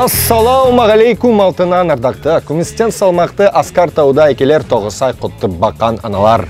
Ассалаумағалейкум алтынан ардақты, күмістен салмақты Аскар Тауда екелер тоғысай құтты бақан аналар.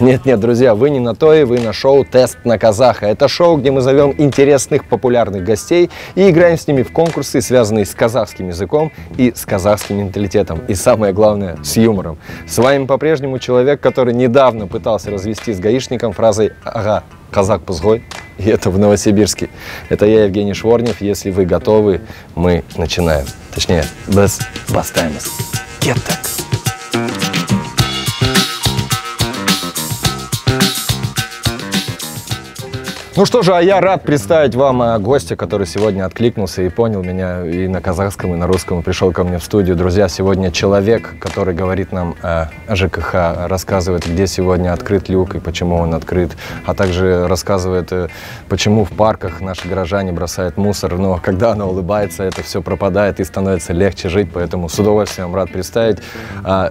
Нет-нет, друзья, вы не на то, и вы на шоу «Тест на казаха». Это шоу, где мы зовем интересных, популярных гостей и играем с ними в конкурсы, связанные с казахским языком и с казахским менталитетом. И самое главное, с юмором. С вами по-прежнему человек, который недавно пытался развести с гаишником фразой «Ага, казак пузгой», и это в Новосибирске. Это я, Евгений Шворнев. Если вы готовы, мы начинаем. Точнее, без бастаймас. Кеттак. Ну что же, а я рад представить вам гостя, который сегодня откликнулся и понял меня и на казахском, и на русском, и пришел ко мне в студию. Друзья, сегодня человек, который говорит нам о ЖКХ, рассказывает, где сегодня открыт люк и почему он открыт, а также рассказывает, почему в парках наши горожане бросают мусор, но когда она улыбается, это все пропадает и становится легче жить, поэтому с удовольствием рад представить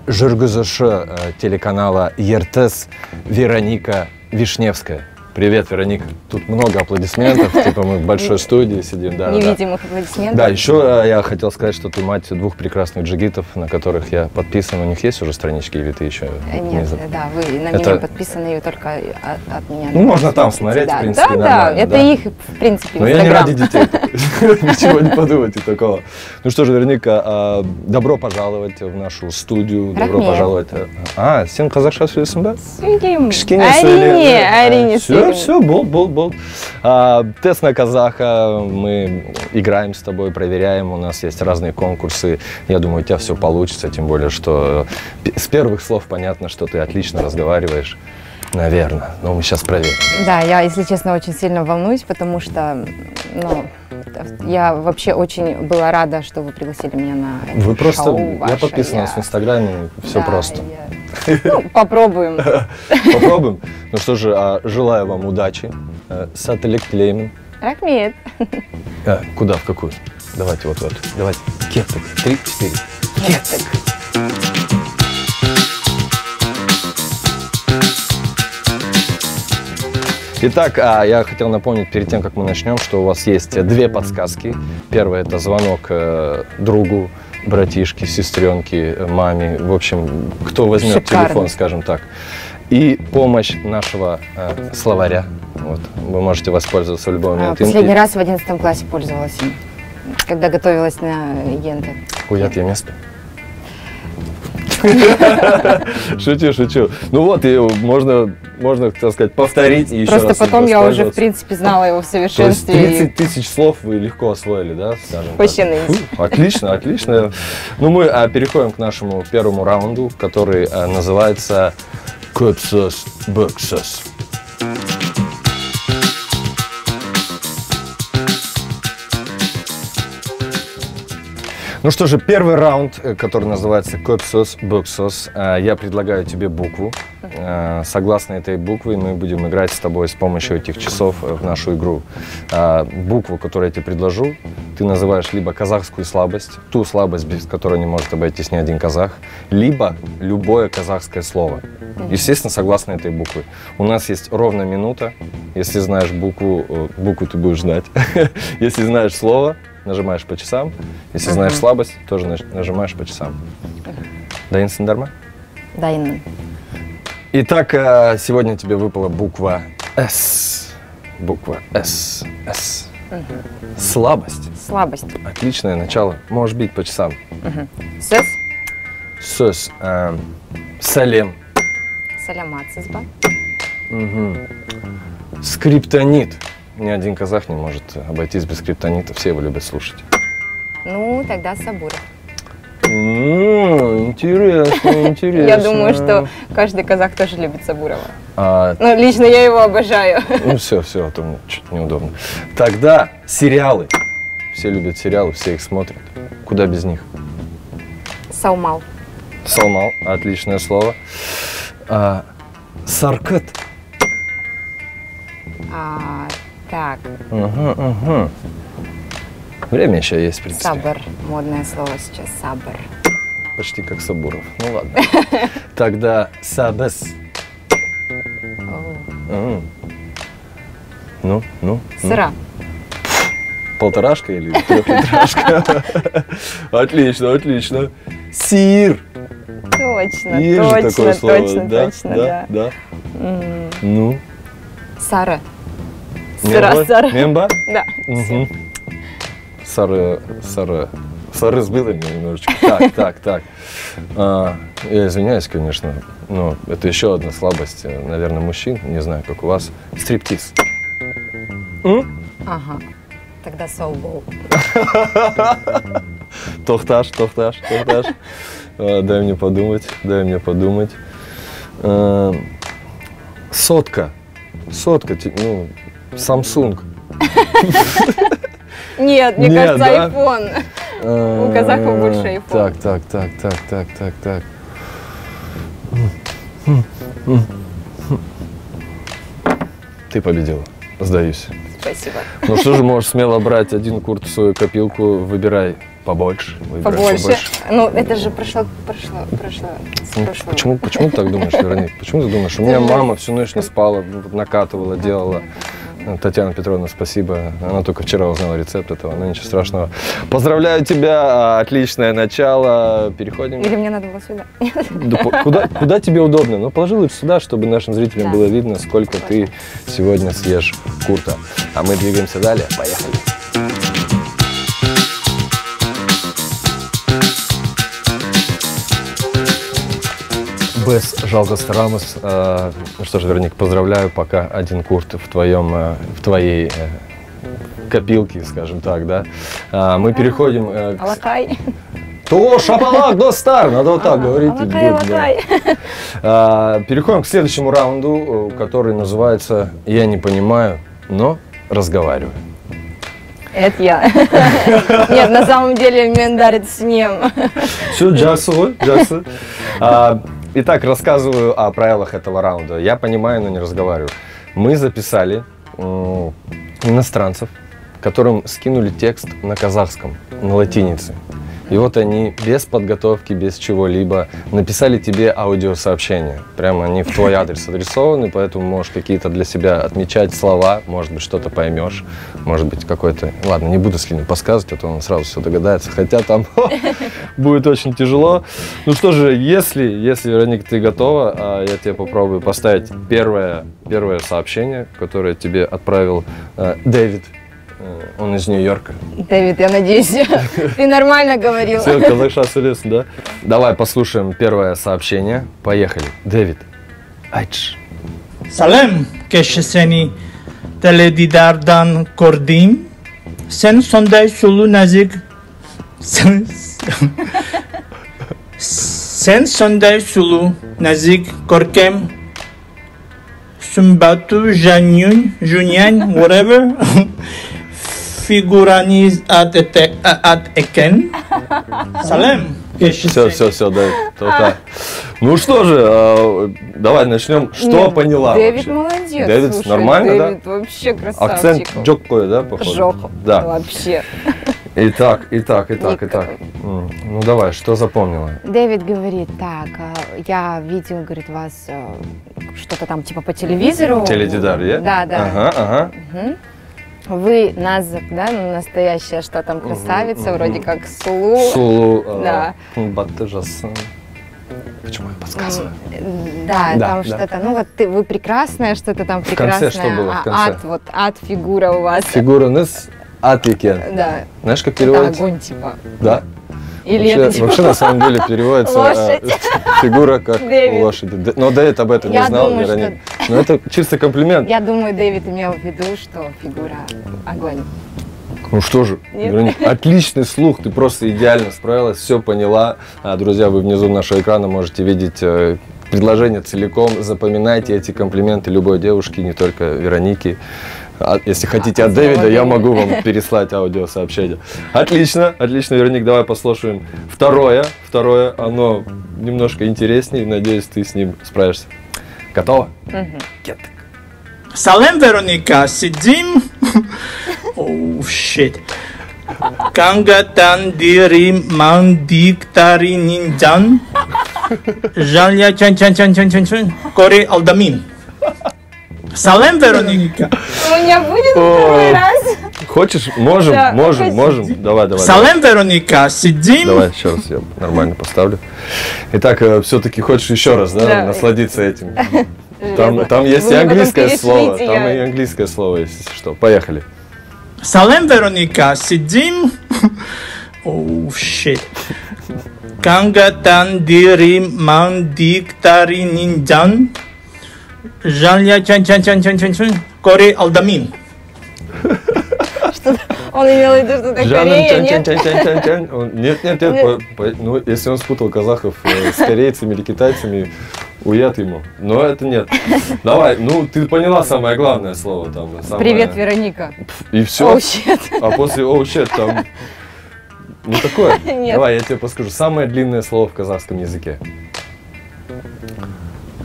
жүргізуші телеканала «Ертес» Вероника Вишневская. Привет, Вероника. Тут много аплодисментов, типа мы в большой студии сидим. Да, невидимых аплодисментов. Да, еще я хотел сказать, что ты мать двух прекрасных джигитов, на которых я подписан. У них есть уже странички или ты еще? Нет, да, вы на меня подписаны и только от меня. Ну, можно там смотреть, в принципе, да, это их, в принципе, Инстаграм. Но я не ради детей, ничего не подумайте такого. Ну что же, Вероника, добро пожаловать в нашу студию, добро пожаловать. А, сен казахша сөйлесің ба? Сөйлеймін. Әрине, әрине. Все, бол. Тест на казаха, мы играем с тобой, проверяем, у нас есть разные конкурсы, я думаю, у тебя все получится, тем более, что с первых слов понятно, что ты отлично разговариваешь, наверное, но мы сейчас проверим. Да, я, если честно, очень сильно волнуюсь, потому что, ну, я вообще очень была рада, что вы пригласили меня на это шоу просто, ваше. Я подписана в Инстаграме, все да, просто. Ну, попробуем. Попробуем. Ну что же, желаю вам удачи. Сателек Лемин. Рахмет. Куда, в какую? Давайте вот. Давайте. Кеттік. 3-4. Кеттік. Итак, я хотел напомнить перед тем, как мы начнем, что у вас есть две подсказки. Первая – это звонок другу, братишке, сестренке, маме. В общем, кто возьмет телефон, скажем так. И помощь нашего словаря. Вот. Вы можете воспользоваться в любой момент. Последний раз в 11 классе пользовалась, когда готовилась на ЕНТ. Уят я место. Шучу. Ну вот, и можно, так сказать, повторить и еще раз. Просто потом я уже, в принципе, знала его в совершенстве. 30 000 слов вы легко освоили, да? Почти. Отлично. Ну, мы переходим к нашему первому раунду, который называется «Көпсіз, бөксіз». Ну что же, первый раунд, который называется «Көпсіз, бөксіз». Я предлагаю тебе букву. Согласно этой букве мы будем играть с тобой с помощью этих часов в нашу игру. Букву, которую я тебе предложу, ты называешь либо казахскую слабость, ту слабость, без которой не может обойтись ни один казах, либо любое казахское слово. Естественно, согласно этой букве. У нас есть ровно минута. Если знаешь букву ты будешь знать. Если знаешь слово, нажимаешь по часам. Если знаешь слабость, тоже нажимаешь по часам. Дайын сындарма? Дайын. Итак, сегодня тебе выпала буква «С». Буква «С». «С». Слабость. Слабость. Отличное начало. Можешь бить по часам. Сөз. Сөз. Салем. Саляматсыз ба? Скриптонит. Ни один казах не может обойтись без скриптонита, все его любят слушать. Ну, тогда Сабуров. Интересно. Я думаю, что каждый казах тоже любит Сабурова. Ну, лично я его обожаю. Ну, все, а то мне чуть неудобно. Тогда сериалы. Все любят сериалы, все их смотрят. Куда без них? Салмал. Салмал, отличное слово. Саркыт. Так. Время еще есть, в принципе. Сабыр. Модное слово сейчас. Сабыр. Почти как Сабуров. Ну ладно. Тогда сабес. Ну. Сыра. Полторашка или трехлитражка? Отлично, отлично. Сир. Точно, точно, точно, точно, да. Ну? Сара. Сара, сара. Мемба? Да. Сара, сара. Сары сбила меня немножечко. Так, так, так. Я извиняюсь, конечно, но это еще одна слабость, наверное, мужчин. Не знаю, как у вас. Стриптиз. Ага. Тогда соубол. Тохташ, тохташ, тохташ. Дай мне подумать, дай мне подумать. Сотка. Сотка, ну, Samsung. Нет, мне кажется, iPhone. У казахов больше iPhone. Так, так, так, так, так, так, так. Ты победила. Сдаюсь. Спасибо. Ну что же, можешь смело брать один курт в свою копилку, выбирай побольше. Выбирай побольше. Побольше. Ну, это же прошло. Почему ты так думаешь, Вероника? Почему ты думаешь? У меня мама всю ночь не спала, накатывала, делала. Татьяна Петровна, спасибо. Она только вчера узнала рецепт этого, но ничего страшного. Поздравляю тебя, отличное начало. Переходим. Или мне надо было сюда? Да, куда тебе удобно? Ну, положи лучше сюда, чтобы нашим зрителям было видно, сколько ты сегодня съешь курта. А мы двигаемся далее. Поехали. Жалкост Рамос. Ну что ж, Вероник, поздравляю, пока один курт в твоей копилке, скажем так, да. Мы переходим к... Алакай. То шапалак до стар, надо вот так говорить. Алакай, алакай. Переходим к следующему раунду, который называется «Я не понимаю, но разговариваю». Это я. Нет, на самом деле, меня дарит с ним. Все, джаксу, джаксу. Итак, рассказываю о правилах этого раунда. Я понимаю, но не разговариваю. Мы записали иностранцев, которым скинули текст на казахском, на латинице. И вот они без подготовки, без чего-либо написали тебе аудиосообщение. Прямо они в твой адрес адресованы, поэтому можешь какие-то для себя отмечать слова, может быть, что-то поймешь, может быть, какой-то... Ладно, не буду с ним подсказывать, а то он сразу все догадается, хотя там будет очень тяжело. Ну что же, если, Вероника, ты готова, я тебе попробую поставить первое сообщение, которое тебе отправил Дэвид. Он из Нью-Йорка. Дэвид, я надеюсь, ты нормально говорил. Все, казахша сулес, да? Давай послушаем первое сообщение. Поехали. Дэвид. Айш. Салем, кешесени, теледидардан кордим, сен сондай сулу назик, коркем, сумбату, жанюнь, жуньян, whatever. Фигурани от Экен. Салем. Все, да. Ну что же, давай начнем. Что поняла? Дэвид молодец. Дэвид нормально, да? Дэвид вообще красавчик. Акцент джоккой, да, похоже? Джокко, да. Вообще. Итак. Ну давай, что запомнила? Дэвид говорит, так, я видел, говорит, вас что-то там типа по телевизору. Теледидар, я? Да. Ага. Вы Назак, да, настоящая, что там красавица, вроде как Сулу. Сулу, да. Батыжас. Почему я подсказываю? Да, там что-то, ну вот вы прекрасная, что-то там прекрасное. В конце что было? Ад фигура у вас. Фигура нас ад векен. Да. Знаешь, как переводится? Огонь типа. Да. Вообще, на самом деле, переводится фигура как лошадь. Но Дэвид об этом не знал, Вероника. Но это чисто комплимент. Я думаю, Дэвид имел в виду, что фигура огонь. Ну что же, Вероника, отличный слух, ты просто идеально справилась, все поняла. Друзья, вы внизу нашего экрана можете видеть предложение целиком. Запоминайте эти комплименты любой девушки, не только Вероники. Если хотите от Дэвида, я могу вам переслать аудиосообщение. Отлично, Вероник, давай послушаем второе, оно немножко интереснее, надеюсь, ты с ним справишься. Готово? Салем, Вероника, сидим. Оу, щит. Кангатан дирим мандиктари ниндзян. Жанья чан-чан-чан-чан-чан-чан. Кори алдамин. Салем, Вероника. у меня будет второй раз. Хочешь? Можем, да, можем. Давай, давай. Салем, Вероника, сидим. Давай еще раз я нормально поставлю. Итак, все-таки хочешь еще раз, да, насладиться этим? Там есть и английское слово. Там и английское слово, если что. Поехали. Салем, Вероника, сидим. Оу, щит. Кангатандири мандиктари ниндзян. Жанья чан-чан-чан-чан-чан-чан. Кори алдамин. Он имел в виду, что это Корея, нет? Нет. Ну, если он спутал казахов с корейцами или китайцами, уят ему. Но это нет. Давай, ну, ты поняла самое главное слово там. Привет, Вероника. И все. А после «оу щет» там... Ну, такое. Давай, я тебе подскажу. Самое длинное слово в казахском языке.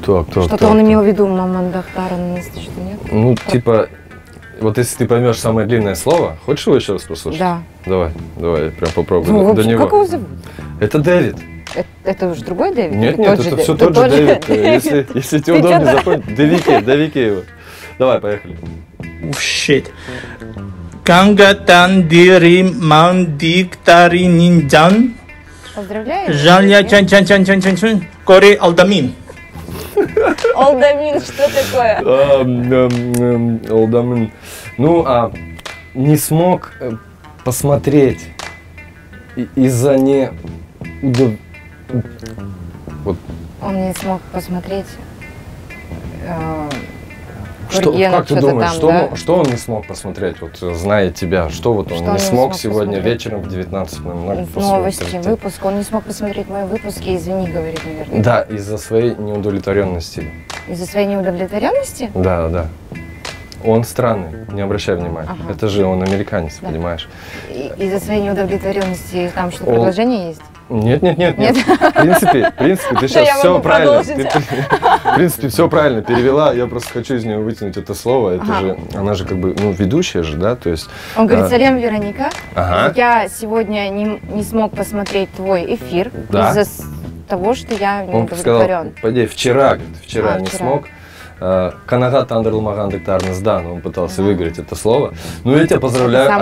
Что-то он имел в виду, мамандахтаран, что нет? Ну, типа... Вот если ты поймешь самое длинное слово, хочешь его еще раз послушать? Да. Давай, давай, прям попробуй. Ну, до него. Как его зовут? Это Дэвид. Это уже другой Дэвид? Нет, нет, это все тот же Дэвид. Если тебе удобнее запомнить, Дэвики его. Давай, поехали. Ущит. Кангатандири мандиктари ниндзян. Поздравляю. Жанья чан-чан-чан-чан-чан-чан. Кори алдамин. Алдамин, что такое? Алдамин. Ну, не смог посмотреть из-за не... Вот. Он не смог посмотреть... Что, как ты думаешь, там, что он не смог посмотреть, вот, зная тебя? Что вот он не смог сегодня посмотреть? Вечером в 19:00 новости, выпуск. Он не смог посмотреть мои выпуски, извини, говорит, наверное. Да, из-за своей неудовлетворенности. Из-за своей неудовлетворенности? Да, да. Он странный, не обращай внимания. Ага. Это же он американец, да, понимаешь? Из-за своей неудовлетворенности там что-то предложение есть? Нет, нет, нет, нет. В принципе, ты сейчас все правильно. В принципе, все правильно перевела. Я просто хочу из нее вытянуть это слово. Это же, она же как бы, ну, ведущая же, да, то есть. Он говорит: «Салем, Вероника, я сегодня не смог посмотреть твой эфир из-за того, что я неудовлетворен». Поди, вчера не смог. Канагат Андерлмагандектарнес Дан, он пытался выиграть это слово. Ну, я тебя поздравляю,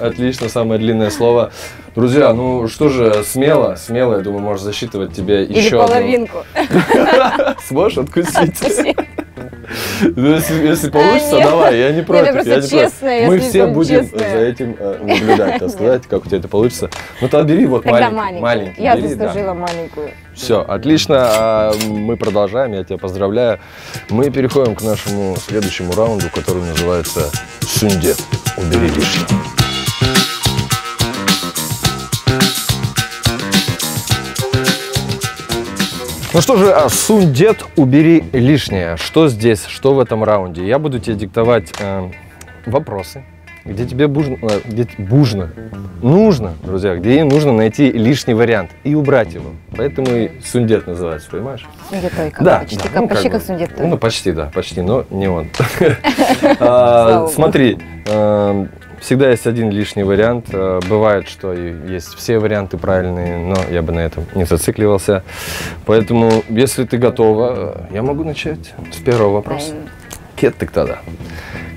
отлично, самое длинное слово. Друзья, ну что же, смело, я думаю, можешь засчитывать тебе еще половинку. Сможешь откусить? Если получится, давай, я не против. Мы все будем за этим наблюдать, так сказать, как у тебя это получится. Ну то бери вот маленькую. Я заслужила маленькую. Все, отлично, мы продолжаем, я тебя поздравляю. Мы переходим к нашему следующему раунду, который называется «Сундет, убери лишнее». Ну что же, сундет, убери лишнее. Что здесь, что в этом раунде? Я буду тебе диктовать вопросы, где тебе нужно, друзья, где им нужно найти лишний вариант и убрать его. Поэтому и сундет называется, понимаешь? Сундетойка. Да, почти как сундетойка. Ну, почти, да, почти, но не он. Смотри, всегда есть один лишний вариант. Бывает, что есть все варианты правильные, но я бы на этом не зацикливался. Поэтому, если ты готова, я могу начать с первого вопроса. Кеттік тогда.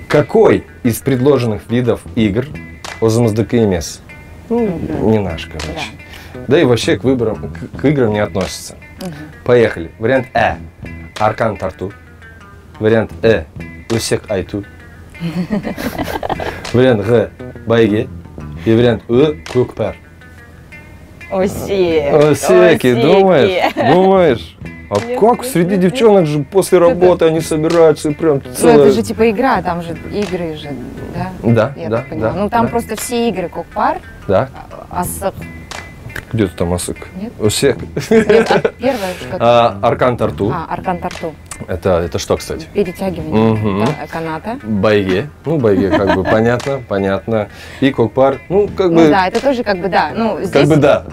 Какой из предложенных видов игр озымыздыкі емес? Не наш, короче. Да и вообще к играм не относится. Поехали. Вариант Э. Аркан тарту. Вариант Э. Усек айту. Вариант Г. Байге. И вариант Э. Көкпар. Усеки, думаешь? А как среди девчонок же после работы они собираются и прям целое... Ну это же типа игра, там же игры же, да? Да. Ну там просто все игры, көкпар, асык. Где ты там асык? Нет. Усек. Первое. Аркан тарту. Аркан тарту. Это что, кстати? Перетягивание каната. Байге. Ну, байге, как бы, понятно. И көкпар, ну, как бы... Ну, да, это тоже как бы да. Ну, здесь... Как бы да.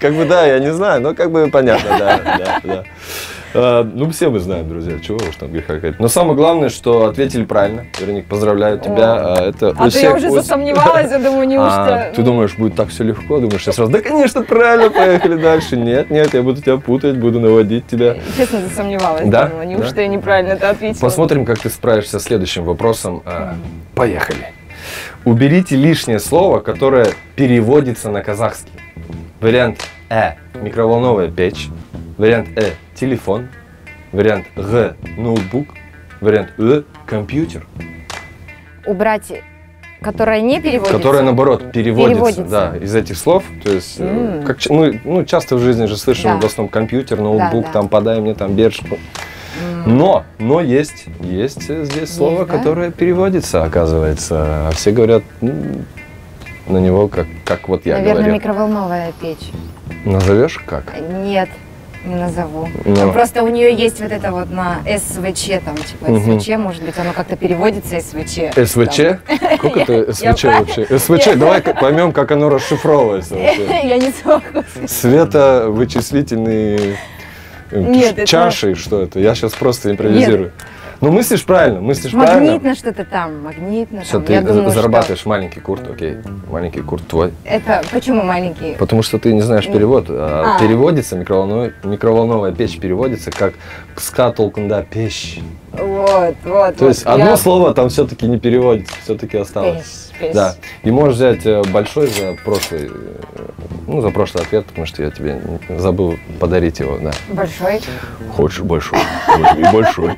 Как бы да, я не знаю, но как бы понятно, да. Ну, все мы знаем, друзья, чего уж там греха говорить. Но самое главное, что ответили правильно. Вероника, поздравляю тебя. Это а то я уже засомневалась, я думаю, неужто... Ты думаешь, будет так все легко? Думаешь, я сразу, да, конечно, правильно, поехали дальше. Нет, нет, я буду тебя путать, буду наводить тебя. Честно, засомневалась, думала, неужто я неправильно это ответила. Посмотрим, как ты справишься с следующим вопросом. Поехали. Уберите лишнее слово, которое переводится на казахский. Вариант Э – микроволновая печь. Вариант Э – телефон. Вариант Г – ноутбук. Вариант Э – компьютер. Убрать, которое не переводится. Которое, наоборот, переводится. Да, из этих слов. То есть, как, ну, часто в жизни же слышим в основном компьютер, ноутбук, там, подай мне, там, бершку. Но есть здесь слово, которое переводится, оказывается. А все говорят, ну, на него как вот я говорю. Наверное, микроволновая печь. Назовешь как? Нет, не назову. Но. Просто у нее есть вот это вот на СВЧ, там, типа СВЧ, может быть, оно как-то переводится СВЧ. СВЧ? Как это СВЧ вообще? СВЧ, давай поймем, как оно расшифровывается. Я не смогу. Световычислительные... Нет, чашей, это... что это? Я сейчас просто импровизирую. Нет. Ну, мыслишь правильно, мыслишь правильно. Магнитно что-то там, магнитно. Все, ты зарабатываешь маленький курт, окей. Маленький курт твой. Это почему маленький? Потому что ты не знаешь перевод. Переводится, микроволновая печь переводится как скатолкунда печь. Вот, вот. То есть одно слово там все-таки не переводится, все-таки осталось. Да. И можешь взять большой за прошлый, ну, за прошлый ответ, потому что я тебе забыл подарить его, да. Большой? Хочешь большой, и большой.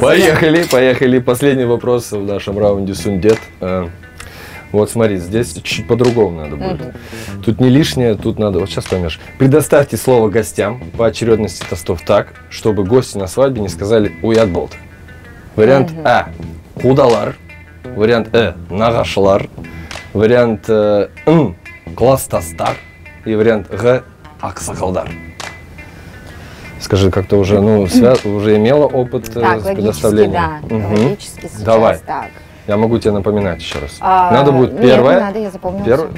Поехали, поехали. Последний вопрос в нашем раунде «Сундет». Вот смотри, здесь чуть по-другому надо будет. Тут не лишнее, тут надо... Вот сейчас поймешь. Предоставьте слово гостям по очередности тостов так, чтобы гости на свадьбе не сказали «уят болт». Вариант А – «худалар». Вариант Э – «нагашлар». Вариант Н – «кластастар». И вариант Г – «аксакалдар». Скажи, как ты уже, ну, уже имела опыт так, с предоставлением? Да, логически сейчас. Давай. Так. Я могу тебе напоминать еще раз. Надо будет первое. Нет, не надо, я запомнила.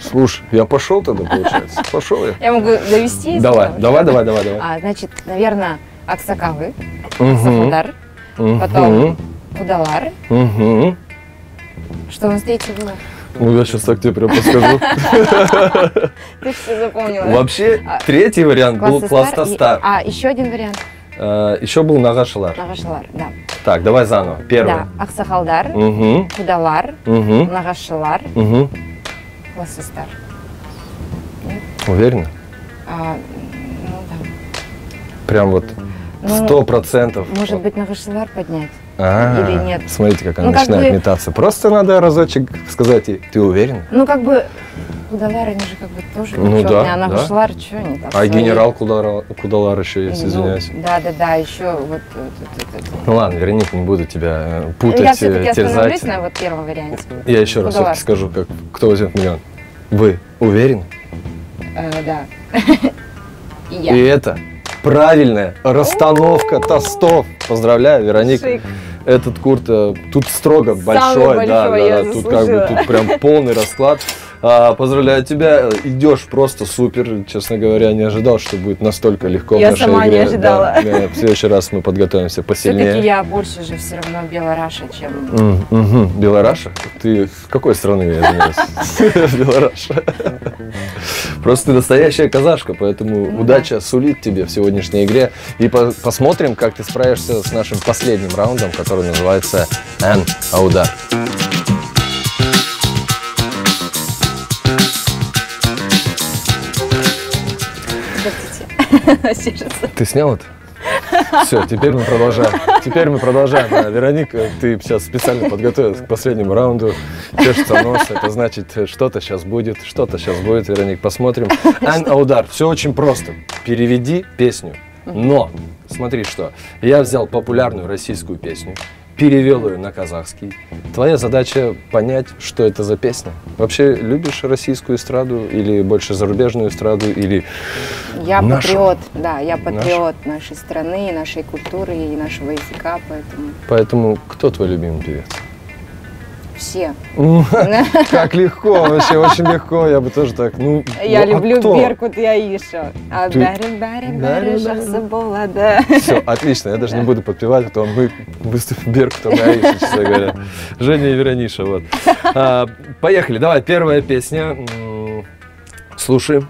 Слушай, я пошел тогда, получается. Пошел я. Я могу довести. Давай. Значит, наверное, аксакалы, сахудар, потом кудалары. Что у нас третье было? Ну, я сейчас так тебе прям подскажу. Ты все запомнила. Вообще, третий вариант был «кластастар». А, еще один вариант? Еще был «нагашалар». «Нагашалар», да. Так, давай заново. Первый. Да, «аксахалдар», «кудалар», «нагашалар», «кластастар». Уверена? Ну, да. Прям вот 100%. Может быть, «нагашалар» поднять? Или нет. Смотрите, как она начинает метаться. Просто надо разочек сказать ей, ты уверена? Ну, как бы, кудалар, они же как бы тоже... Ну, да, она кудалар, что они там... А генерал кудалар еще есть, извиняюсь. Да, еще вот... Ну, ладно, Вероника, не буду тебя путать, терзать. Я все-таки остановлюсь на вот первом варианте. Я еще раз все-таки скажу, кто возьмет миллион. Вы уверены? Да. И это... Правильная расстановка тостов. Поздравляю, Вероника. Шик. Этот курт тут строго большой. Да. Тут как бы тут прям полный расклад. Поздравляю тебя. Идешь просто супер. Честно говоря, не ожидал, что будет настолько легко. Я в нашей сама игре. Не ожидала. Да, в следующий раз мы подготовимся посильнее. Все-таки я больше же все равно белораша, чем... Белораша? Ты с какой страны, я извиняюсь? Белораша. Просто ты настоящая казашка, поэтому удача сулит тебе в сегодняшней игре. И посмотрим, как ты справишься с нашим последним раундом, который называется «Эн Аудар». Ты снял это? Все, теперь мы продолжаем. Вероника, ты сейчас специально подготовилась к последнему раунду. Чешется нос, это значит, что-то сейчас будет. Вероника, посмотрим. Эн Аудар, все очень просто. Переведи песню. Но, смотри что, я взял популярную российскую песню, перевел ее на казахский. Твоя задача понять, что это за песня. Вообще, любишь российскую эстраду или больше зарубежную эстраду, или я нашу? Патриот, да, я патриот нашей страны, нашей культуры и нашего языка, поэтому... Поэтому кто твой любимый певец? все. Как легко, вообще очень легко, я бы тоже так. Ну, я люблю Беркут и Айшу. Все, отлично, я даже не буду подпевать, а то мы выступим Беркутом и Айшу, честно говоря. Женя и Верониша, вот. Поехали, давай, первая песня. Слушаем.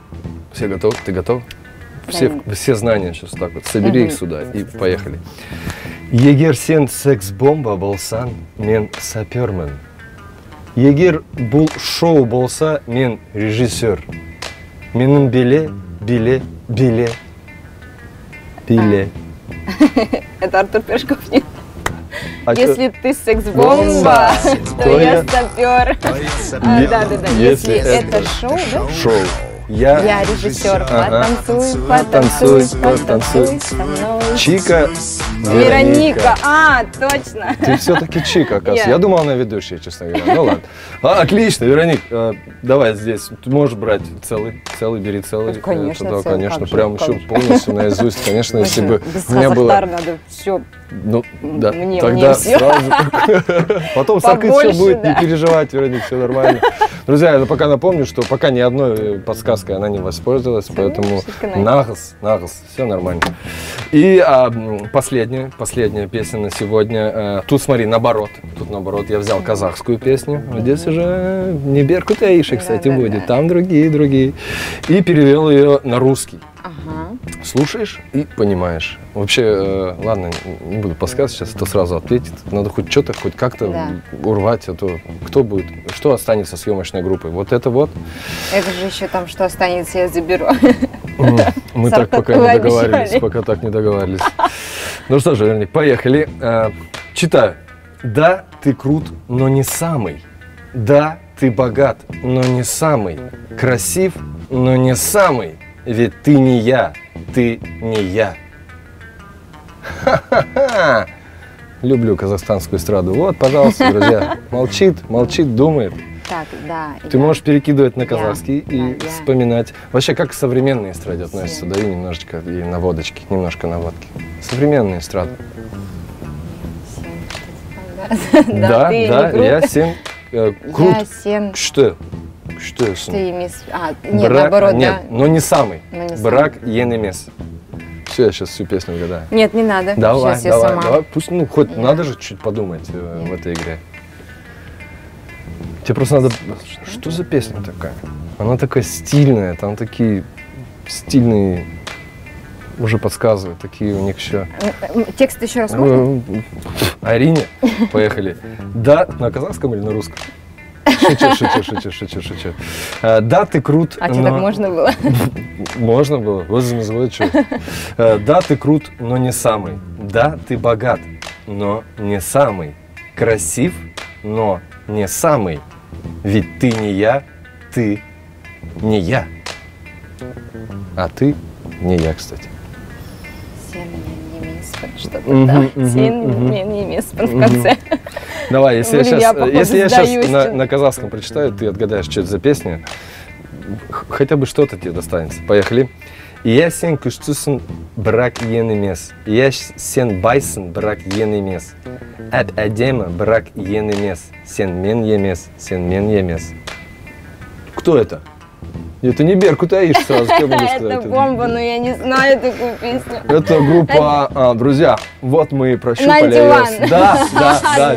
Все готовы? Ты готов? Все знания сейчас так вот, собери их сюда и поехали. Егер сен секс-бомба болсан, мен сапермен. Егер бұл шоу болса, мен режиссер. Менің биле. Это Артур Пешков, нет? Если ты секс-бомба, то я сапер. Да-да-да, если это шоу, да? Шоу. Я режиссер. Потанцуй со мной. Чика, Вероника. А, точно. Ты все-таки Чика, оказывается. Я думал, она ведущая, честно говоря. Ну ладно. Отлично, Вероник, давай здесь. Можешь брать целый, бери целый. Конечно, конечно. Прям еще полностью наизусть. Конечно, если бы у меня было... надо все. Ну, да. Тогда сразу. Потом саркыть все будет, не переживать, Вероник, все нормально. Друзья, я пока напомню, что пока ни одной подсказкой она не воспользовалась, поэтому нагас, все нормально. И последняя песня на сегодня. Тут смотри, наоборот, я взял казахскую песню. Здесь уже не Беркут и Айша, кстати, будет, там другие. И перевел ее на русский. Слушаешь и понимаешь. Вообще, ладно, не буду подсказывать, сейчас это сразу ответит. Надо хоть что-то, хоть как-то урвать, а то кто будет, что останется съемочной группой. Вот это вот. Это же еще там, что останется, я заберу. Мы так пока не договаривались, Ну что же, Вероник, поехали. Читаю. Да, ты крут, но не самый. Да, ты богат, но не самый. Красив, но не самый. Ведь ты не я, ты не я. Ха-ха-ха! Люблю казахстанскую эстраду. Вот, пожалуйста, друзья. Молчит, думает. Так, да. Ты можешь перекидывать на казахский и вспоминать. Вообще, как к современной эстраде относятся? Даю немножечко и наводочки, немножко наводки. Современная эстрада. Да, я сен... Крут. Что? Что это? Нет, наоборот, нет, но не самый. Брак енемес. Все, я сейчас всю песню угадаю. Нет, не надо. Давай, пусть, ну, хоть надо же чуть подумать в этой игре. Тебе просто надо... Что за песня такая? Она такая стильная, там такие стильные... Уже подсказывают, такие у них еще. Текст еще раз можно? Арине, поехали. Да, на казахском или на русском? Шучу. Да, ты крут, но... А тебе так можно было? Можно было, вот замезвучу. Да, ты крут, но не самый. Да, ты богат, но не самый. Красив, но не самый. Ведь ты не я. А ты не я, кстати. Что-то там, немецкий в конце. Давай, если я сейчас на казахском прочитаю, ты отгадаешь, что это за песня, хотя бы что-то тебе достанется. Поехали. Я сен күштісін, бірақ ен емес. Я сен байсын, бірақ ен емес. Әп әдемі, бірақ ен емес. Сен мен емес, сен мен емес. Кто это? Это не Беркут, а Айша сразу. Это бомба, но я не знаю такую песню. Это группа, друзья, вот мы и прощупали. Да. А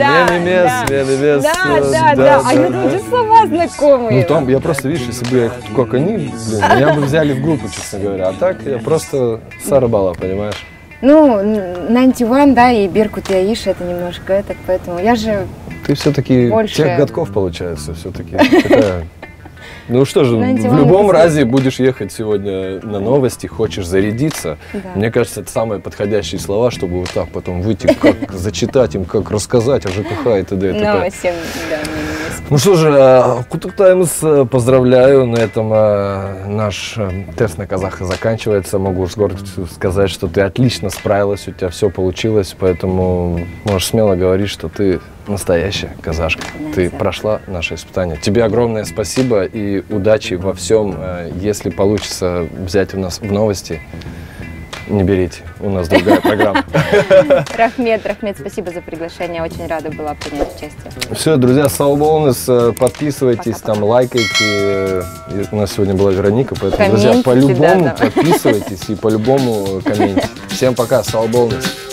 я думаю, слова знакомые. Ну там, я просто, видишь, если бы я их, как они, блин, меня бы взяли в группу, честно говоря. А так я просто сорвала, понимаешь? Ну, Нәнті Бір, да, и Беркут и Айша, это немножко этот, поэтому я же... Ты все-таки тех годков, получается, все-таки. Ну что же, в любом разе будешь ехать сегодня на новости, хочешь зарядиться. Мне кажется, это самые подходящие слова, чтобы вот так потом выйти, как зачитать им, как рассказать о ЖКХ и т.д. Ну что же, Кутуктаймс, поздравляю, на этом наш тест на казаха заканчивается. Могу с гордостью сказать, что ты отлично справилась, у тебя все получилось, поэтому можешь смело говорить, что ты настоящая казашка. Ты прошла наше испытание. Тебе огромное спасибо и удачи во всем, если получится взять у нас в новости. Не берите, у нас другая программа. Рахмет, рахмет, спасибо за приглашение, очень рада была принять участие. Все, друзья, салболнес, подписывайтесь, там лайкайте. У нас сегодня была Вероника, поэтому, друзья, по-любому подписывайтесь и по-любому комментите. Всем пока, салболнес.